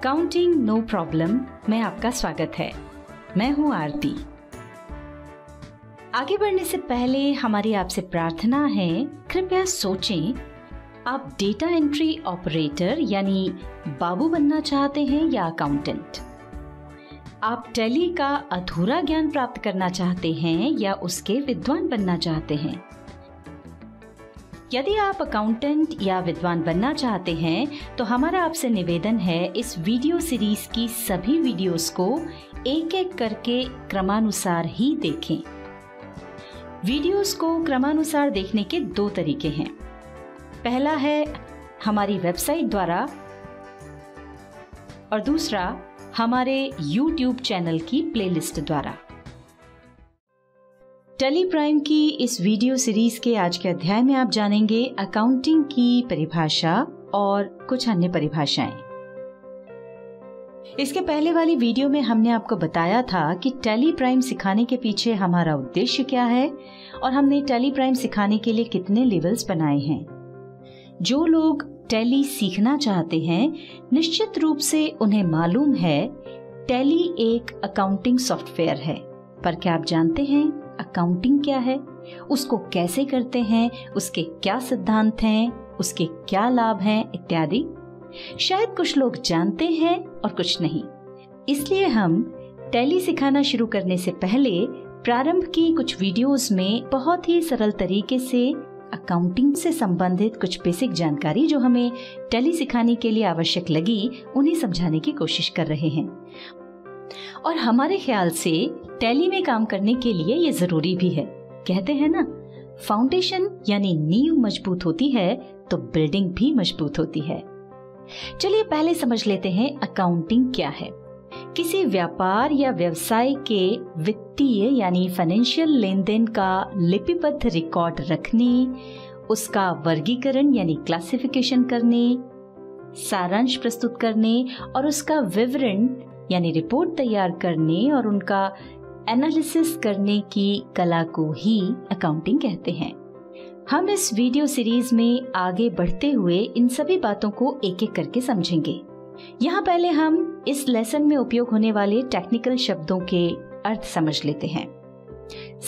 Accounting no problem में आपका स्वागत है। मैं हूं आरती। आगे बढ़ने से पहले हमारी आपसे प्रार्थना है, कृपया सोचें, आप डेटा एंट्री ऑपरेटर यानी बाबू बनना चाहते हैं या अकाउंटेंट? आप टैली का अधूरा ज्ञान प्राप्त करना चाहते हैं या उसके विद्वान बनना चाहते हैं? यदि आप अकाउंटेंट या विद्वान बनना चाहते हैं तो हमारा आपसे निवेदन है, इस वीडियो सीरीज की सभी वीडियोस को एक एक करके क्रमानुसार ही देखें। वीडियोस को क्रमानुसार देखने के दो तरीके हैं। पहला है हमारी वेबसाइट द्वारा और दूसरा हमारे YouTube चैनल की प्लेलिस्ट द्वारा। टैली प्राइम की इस वीडियो सीरीज के आज के अध्याय में आप जानेंगे अकाउंटिंग की परिभाषा और कुछ अन्य परिभाषाएं। इसके पहले वाली वीडियो में हमने आपको बताया था कि टैली प्राइम सिखाने के पीछे हमारा उद्देश्य क्या है और हमने टैली प्राइम सिखाने के लिए कितने लेवल्स बनाए हैं। जो लोग टैली सीखना चाहते हैं निश्चित रूप से उन्हें मालूम है टैली एक अकाउंटिंग सॉफ्टवेयर है, पर क्या आप जानते हैं अकाउंटिंग क्या है, उसको कैसे करते हैं, उसके क्या सिद्धांत हैं, उसके क्या लाभ हैं इत्यादि? शायद कुछ लोग जानते हैं और कुछ नहीं। इसलिए हम टैली सिखाना शुरू करने से पहले प्रारंभ की कुछ वीडियोस में बहुत ही सरल तरीके से अकाउंटिंग से संबंधित कुछ बेसिक जानकारी जो हमें टैली सिखाने के लिए आवश्यक लगी उन्हें समझाने की कोशिश कर रहे हैं। और हमारे ख्याल से टैली में काम करने के लिए ये जरूरी भी है। कहते हैं ना, फाउंडेशन यानी नींव मजबूत होती है तो बिल्डिंग भी मजबूत होती है। चलिए पहले समझ लेते हैं अकाउंटिंग क्या है। किसी व्यापार या व्यवसाय के वित्तीय यानी फाइनेंशियल लेन देन का लिपिबद्ध रिकॉर्ड रखने, उसका वर्गीकरण यानी क्लासिफिकेशन करने, सारांश प्रस्तुत करने और उसका विवरण यानी रिपोर्ट तैयार करने और उनका एनालिसिस करने की कला को ही अकाउंटिंग कहते हैं। हम इस वीडियो सीरीज में आगे बढ़ते हुए इन सभी बातों को एक एक करके समझेंगे। यहाँ पहले हम इस लेसन में उपयोग होने वाले टेक्निकल शब्दों के अर्थ समझ लेते हैं।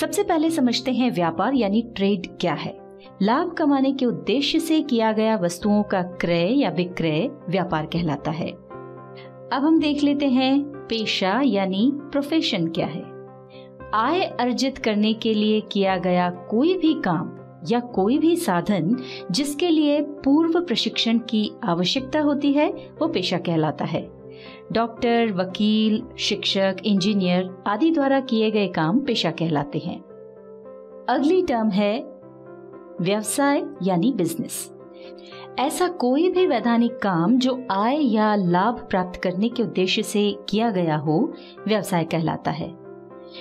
सबसे पहले समझते हैं व्यापार यानी ट्रेड क्या है। लाभ कमाने के उद्देश्य से किया गया वस्तुओं का क्रय या विक्रय व्यापार कहलाता है। अब हम देख लेते हैं पेशा यानी प्रोफेशन क्या है। आय अर्जित करने के लिए किया गया कोई भी काम या कोई भी साधन जिसके लिए पूर्व प्रशिक्षण की आवश्यकता होती है वो पेशा कहलाता है। डॉक्टर, वकील, शिक्षक, इंजीनियर आदि द्वारा किए गए काम पेशा कहलाते हैं। अगली टर्म है व्यवसाय यानी बिजनेस। ऐसा कोई भी वैधानिक काम जो आय या लाभ प्राप्त करने के उद्देश्य से किया गया हो व्यवसाय कहलाता है।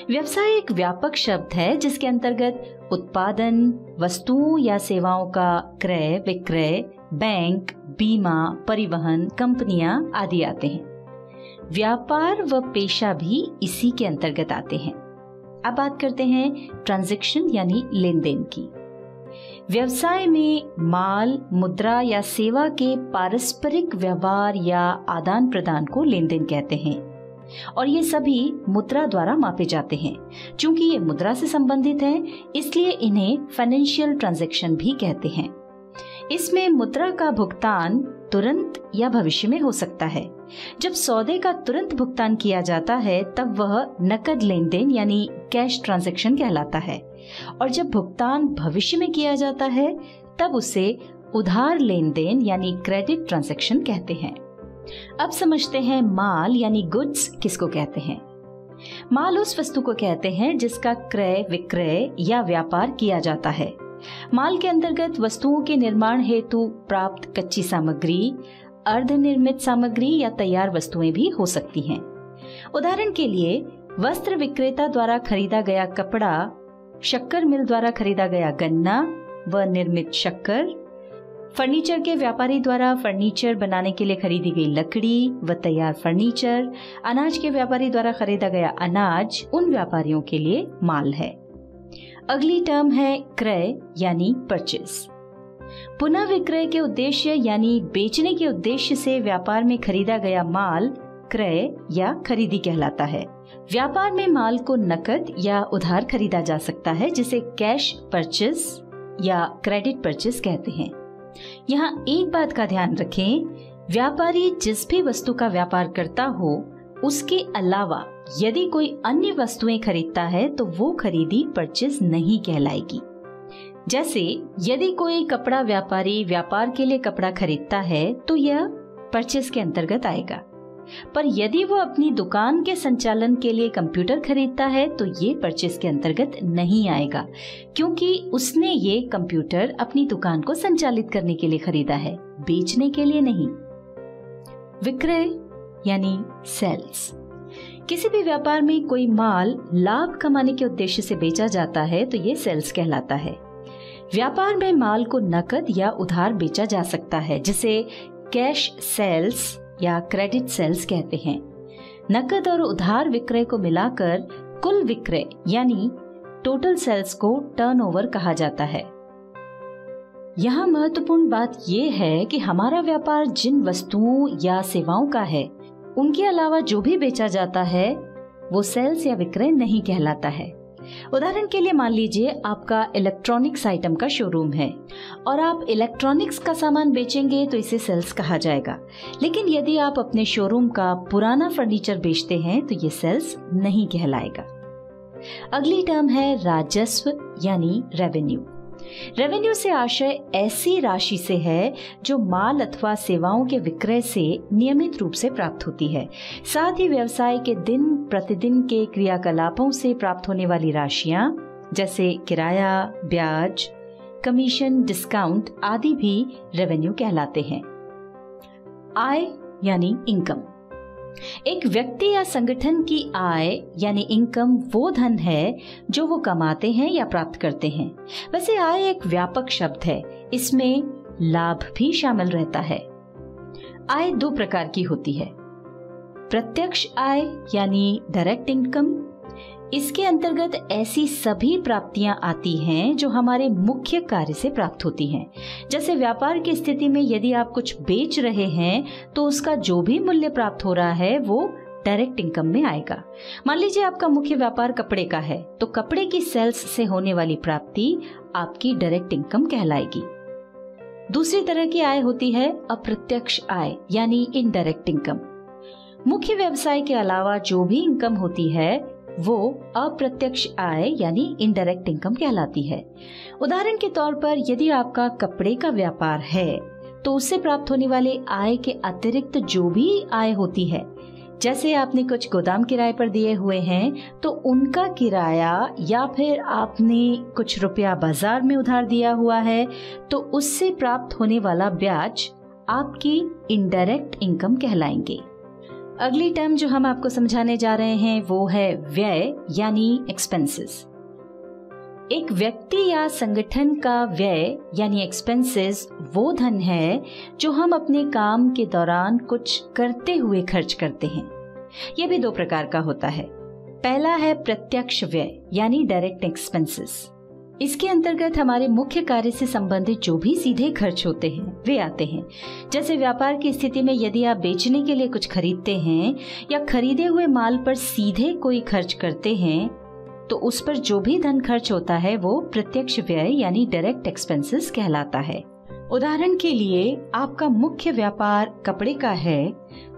व्यवसाय एक व्यापक शब्द है जिसके अंतर्गत उत्पादन, वस्तुओं या सेवाओं का क्रय विक्रय, बैंक, बीमा, परिवहन, कंपनियां आदि आते हैं। व्यापार व पेशा भी इसी के अंतर्गत आते हैं। अब बात करते हैं ट्रांजैक्शन यानी लेन देन की। व्यवसाय में माल, मुद्रा या सेवा के पारस्परिक व्यवहार या आदान प्रदान को लेन देन कहते हैं और ये सभी मुद्रा द्वारा मापे जाते हैं। चूंकि ये मुद्रा से संबंधित हैं, इसलिए इन्हें फाइनेंशियल ट्रांजैक्शन भी कहते हैं। इसमें मुद्रा का भुगतान तुरंत या भविष्य में हो सकता है। जब सौदे का तुरंत भुगतान किया जाता है तब वह नकद लेन देन यानी कैश ट्रांजैक्शन कहलाता है और जब भुगतान भविष्य में किया जाता है तब उसे उधार लेन देन यानी क्रेडिट ट्रांजैक्शन कहते हैं। अब समझते हैं माल यानी गुड्स किसको कहते हैं। माल उस वस्तु को कहते हैं जिसका क्रय विक्रय या व्यापार किया जाता है। माल के अंतर्गत वस्तुओं के निर्माण हेतु प्राप्त कच्ची सामग्री, अर्ध निर्मित सामग्री या तैयार वस्तुएं भी हो सकती हैं। उदाहरण के लिए वस्त्र विक्रेता द्वारा खरीदा गया कपड़ा, शक्कर मिल द्वारा खरीदा गया गन्ना व निर्मित शक्कर, फर्नीचर के व्यापारी द्वारा फर्नीचर बनाने के लिए खरीदी गई लकड़ी व तैयार फर्नीचर, अनाज के व्यापारी द्वारा खरीदा गया अनाज उन व्यापारियों के लिए माल है। अगली टर्म है क्रय यानी परचेस। पुनः विक्रय के उद्देश्य यानी बेचने के उद्देश्य से व्यापार में खरीदा गया माल क्रय या खरीदी कहलाता है। व्यापार में माल को नकद या उधार खरीदा जा सकता है जिसे कैश परचेस या क्रेडिट परचेस कहते हैं। यहाँ एक बात का ध्यान रखें, व्यापारी जिस भी वस्तु का व्यापार करता हो उसके अलावा यदि कोई अन्य वस्तुएं खरीदता है तो वो खरीदी परचेस नहीं कहलाएगी। जैसे यदि कोई कपड़ा व्यापारी व्यापार के लिए कपड़ा खरीदता है तो यह परचेस के अंतर्गत आएगा, पर यदि वो अपनी दुकान के संचालन के लिए कंप्यूटर खरीदता है तो ये परचेस के अंतर्गत नहीं आएगा, क्योंकि उसने ये कंप्यूटर अपनी दुकान को संचालित करने के लिए खरीदा है, बेचने के लिए नहीं। विक्रय यानी सेल्स। किसी भी व्यापार में कोई माल लाभ कमाने के उद्देश्य से बेचा जाता है तो ये सेल्स कहलाता है। व्यापार में माल को नकद या उधार बेचा जा सकता है जिसे कैश सेल्स या क्रेडिट सेल्स कहते हैं। नकद और उधार विक्रय को मिलाकर कुल विक्रय यानी टोटल सेल्स को टर्नओवर कहा जाता है। यहाँ महत्वपूर्ण बात यह है कि हमारा व्यापार जिन वस्तुओं या सेवाओं का है उनके अलावा जो भी बेचा जाता है वो सेल्स या विक्रय नहीं कहलाता है। उदाहरण के लिए मान लीजिए आपका इलेक्ट्रॉनिक्स आइटम का शोरूम है और आप इलेक्ट्रॉनिक्स का सामान बेचेंगे तो इसे सेल्स कहा जाएगा, लेकिन यदि आप अपने शोरूम का पुराना फर्नीचर बेचते हैं तो ये सेल्स नहीं कहलाएगा। अगली टर्म है राजस्व यानी रेवेन्यू। रेवेन्यू से आशय ऐसी राशि से है जो माल अथवा सेवाओं के विक्रय से नियमित रूप से प्राप्त होती है, साथ ही व्यवसाय के दिन प्रतिदिन के क्रियाकलापों से प्राप्त होने वाली राशियां जैसे किराया, ब्याज, कमीशन, डिस्काउंट आदि भी रेवेन्यू कहलाते हैं। आय यानी इनकम। एक व्यक्ति या संगठन की आय यानी इनकम वो धन है जो वो कमाते हैं या प्राप्त करते हैं। वैसे आय एक व्यापक शब्द है, इसमें लाभ भी शामिल रहता है। आय दो प्रकार की होती है, प्रत्यक्ष आय यानी डायरेक्ट इनकम। इसके अंतर्गत ऐसी सभी प्राप्तियां आती हैं जो हमारे मुख्य कार्य से प्राप्त होती हैं। जैसे व्यापार की स्थिति में यदि आप कुछ बेच रहे हैं तो उसका जो भी मूल्य प्राप्त हो रहा है वो डायरेक्ट इनकम में आएगा। मान लीजिए आपका मुख्य व्यापार कपड़े का है तो कपड़े की सेल्स से होने वाली प्राप्ति आपकी डायरेक्ट इनकम कहलाएगी। दूसरी तरह की आय होती है अप्रत्यक्ष आय यानी इनडायरेक्ट इनकम। मुख्य व्यवसाय के अलावा जो भी इनकम होती है वो अप्रत्यक्ष आय यानी इनडायरेक्ट इनकम कहलाती है। उदाहरण के तौर पर यदि आपका कपड़े का व्यापार है तो उससे प्राप्त होने वाले आय के अतिरिक्त जो भी आय होती है, जैसे आपने कुछ गोदाम किराए पर दिए हुए हैं तो उनका किराया या फिर आपने कुछ रुपया बाजार में उधार दिया हुआ है तो उससे प्राप्त होने वाला ब्याज आपकी इनडायरेक्ट इनकम कहलाएंगे। अगली टर्म जो हम आपको समझाने जा रहे हैं वो है व्यय यानी एक्सपेंसेस। एक व्यक्ति या संगठन का व्यय यानी एक्सपेंसेस वो धन है जो हम अपने काम के दौरान कुछ करते हुए खर्च करते हैं। यह भी दो प्रकार का होता है, पहला है प्रत्यक्ष व्यय यानी डायरेक्ट एक्सपेंसेस। इसके अंतर्गत हमारे मुख्य कार्य से संबंधित जो भी सीधे खर्च होते हैं वे आते हैं। जैसे व्यापार की स्थिति में यदि आप बेचने के लिए कुछ खरीदते हैं या खरीदे हुए माल पर सीधे कोई खर्च करते हैं तो उस पर जो भी धन खर्च होता है वो प्रत्यक्ष व्यय यानी डायरेक्ट एक्सपेंसेस कहलाता है। उदाहरण के लिए आपका मुख्य व्यापार कपड़े का है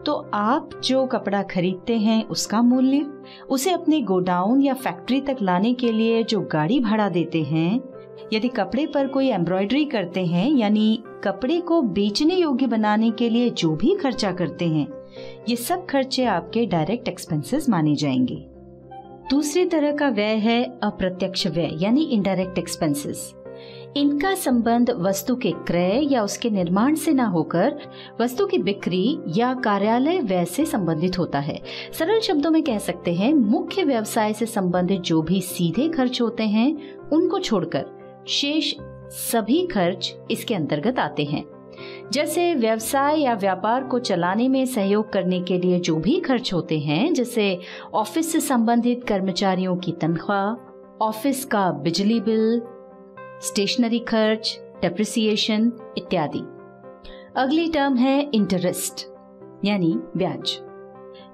तो आप जो कपड़ा खरीदते हैं उसका मूल्य, उसे अपने गोडाउन या फैक्ट्री तक लाने के लिए जो गाड़ी भाड़ा देते हैं, यदि कपड़े पर कोई एम्ब्रॉयडरी करते हैं यानी कपड़े को बेचने योग्य बनाने के लिए जो भी खर्चा करते हैं, ये सब खर्चे आपके डायरेक्ट एक्सपेंसेस माने जाएंगे। दूसरी तरह का व्यय है अप्रत्यक्ष व्यय यानी इनडायरेक्ट एक्सपेंसेस। इनका संबंध वस्तु के क्रय या उसके निर्माण से ना होकर वस्तु की बिक्री या कार्यालय व्यय से संबंधित होता है। सरल शब्दों में कह सकते हैं मुख्य व्यवसाय से संबंधित जो भी सीधे खर्च होते हैं उनको छोड़कर शेष सभी खर्च इसके अंतर्गत आते हैं। जैसे व्यवसाय या व्यापार को चलाने में सहयोग करने के लिए जो भी खर्च होते हैं, जैसे ऑफिस से संबंधित कर्मचारियों की तनख्वाह, ऑफिस का बिजली बिल, स्टेशनरी खर्च, डेप्रिसिएशन इत्यादि। अगली टर्म है इंटरेस्ट यानी ब्याज।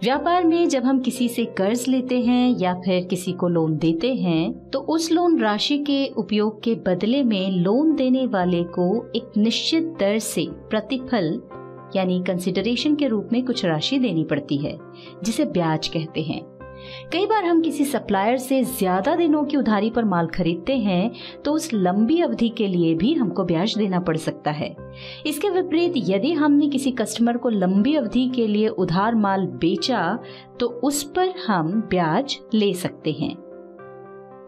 व्यापार में जब हम किसी से कर्ज लेते हैं या फिर किसी को लोन देते हैं तो उस लोन राशि के उपयोग के बदले में लोन देने वाले को एक निश्चित दर से प्रतिफल यानी कंसिडरेशन के रूप में कुछ राशि देनी पड़ती है जिसे ब्याज कहते हैं। कई बार हम किसी सप्लायर से ज्यादा दिनों की उधारी पर माल खरीदते हैं तो उस लंबी अवधि के लिए भी हमको ब्याज देना पड़ सकता है। इसके विपरीत यदि हमने किसी कस्टमर को लंबी अवधि के लिए उधार माल बेचा तो उस पर हम ब्याज ले सकते हैं।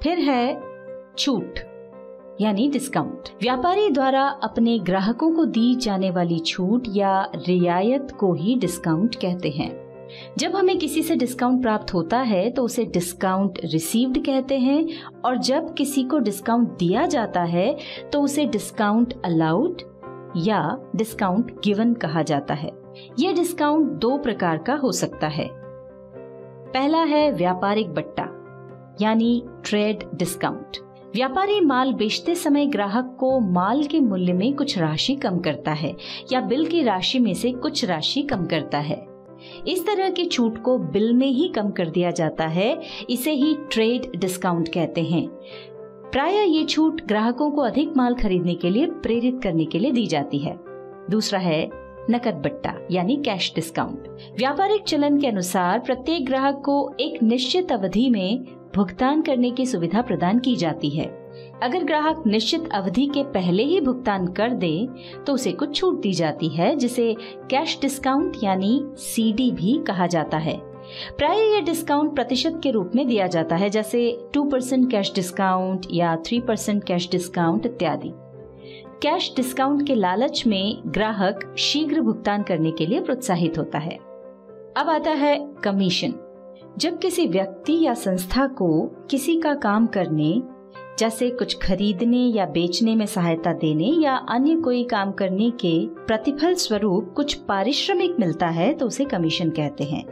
फिर है छूट यानी डिस्काउंट। व्यापारी द्वारा अपने ग्राहकों को दी जाने वाली छूट या रियायत को ही डिस्काउंट कहते हैं। जब हमें किसी से डिस्काउंट प्राप्त होता है तो उसे डिस्काउंट रिसीव्ड कहते हैं और जब किसी को डिस्काउंट दिया जाता है तो उसे डिस्काउंट अलाउड या डिस्काउंट गिवन कहा जाता है। यह डिस्काउंट दो प्रकार का हो सकता है। पहला है व्यापारिक बट्टा यानी ट्रेड डिस्काउंट। व्यापारी माल बेचते समय ग्राहक को माल के मूल्य में कुछ राशि कम करता है या बिल की राशि में से कुछ राशि कम करता है। इस तरह की छूट को बिल में ही कम कर दिया जाता है, इसे ही ट्रेड डिस्काउंट कहते हैं। प्रायः ये छूट ग्राहकों को अधिक माल खरीदने के लिए प्रेरित करने के लिए दी जाती है। दूसरा है नकद बट्टा यानी कैश डिस्काउंट। व्यापारिक चलन के अनुसार प्रत्येक ग्राहक को एक निश्चित अवधि में भुगतान करने की सुविधा प्रदान की जाती है। अगर ग्राहक निश्चित अवधि के पहले ही भुगतान कर दे तो उसे कुछ छूट दी जाती है जिसे कैश डिस्काउंट यानी सीडी भी कहा जाता है। प्रायः यह डिस्काउंट प्रतिशत के रूप में दिया जाता है जैसे 2% कैश डिस्काउंट या 3% कैश डिस्काउंट इत्यादि। कैश डिस्काउंट के लालच में ग्राहक शीघ्र भुगतान करने के लिए प्रोत्साहित होता है। अब आता है कमीशन। जब किसी व्यक्ति या संस्था को किसी का काम करने जैसे कुछ खरीदने या बेचने में सहायता देने या अन्य कोई काम करने के प्रतिफल स्वरूप कुछ पारिश्रमिक मिलता है तो उसे कमीशन कहते हैं।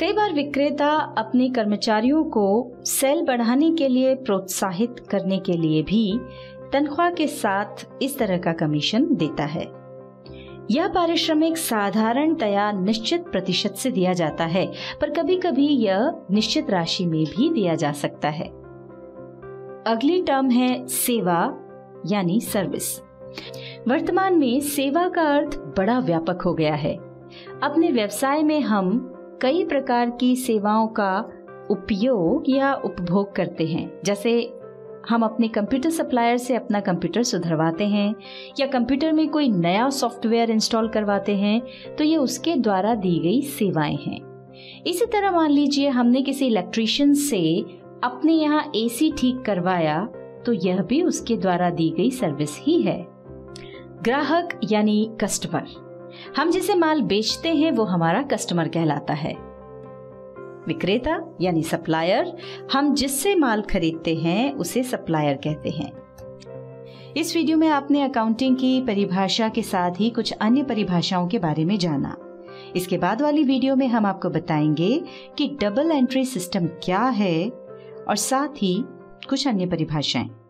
कई बार विक्रेता अपने कर्मचारियों को सेल बढ़ाने के लिए प्रोत्साहित करने के लिए भी तनख्वाह के साथ इस तरह का कमीशन देता है। यह पारिश्रमिक साधारणतया निश्चित प्रतिशत से दिया जाता है पर कभी कभी यह निश्चित राशि में भी दिया जा सकता है। अगली टर्म है सेवा यानी सर्विस। वर्तमान में सेवा का अर्थ बड़ा व्यापक हो गया है। अपने व्यवसाय में हम कई प्रकार की सेवाओं का उपयोग या उपभोग करते हैं जैसे हम अपने कंप्यूटर सप्लायर से अपना कंप्यूटर सुधरवाते हैं या कंप्यूटर में कोई नया सॉफ्टवेयर इंस्टॉल करवाते हैं तो ये उसके द्वारा दी गई सेवाएं हैं। इसी तरह मान लीजिए हमने किसी इलेक्ट्रिशियन से अपने यहाँ एसी ठीक करवाया तो यह भी उसके द्वारा दी गई सर्विस ही है। ग्राहक यानी कस्टमर। हम जिसे माल बेचते हैं वो हमारा कस्टमर कहलाता है। विक्रेता यानी सप्लायर। हम जिससे माल खरीदते हैं उसे सप्लायर कहते हैं। इस वीडियो में आपने अकाउंटिंग की परिभाषा के साथ ही कुछ अन्य परिभाषाओं के बारे में जाना। इसके बाद वाली वीडियो में हम आपको बताएंगे कि डबल एंट्री सिस्टम क्या है और साथ ही कुछ अन्य परिभाषाएं।